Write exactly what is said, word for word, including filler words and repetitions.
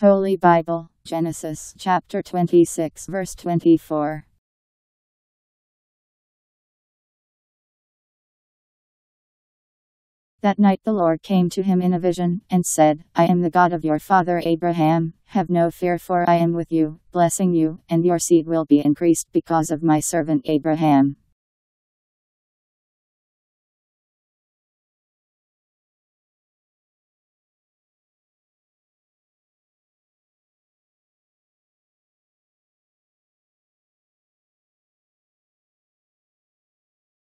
Holy Bible, Genesis chapter twenty-six verse twenty-four. That night the Lord came to him in a vision, and said, I am the God of your father Abraham, have no fear, for I am with you, blessing you, and your seed will be increased because of my servant Abraham.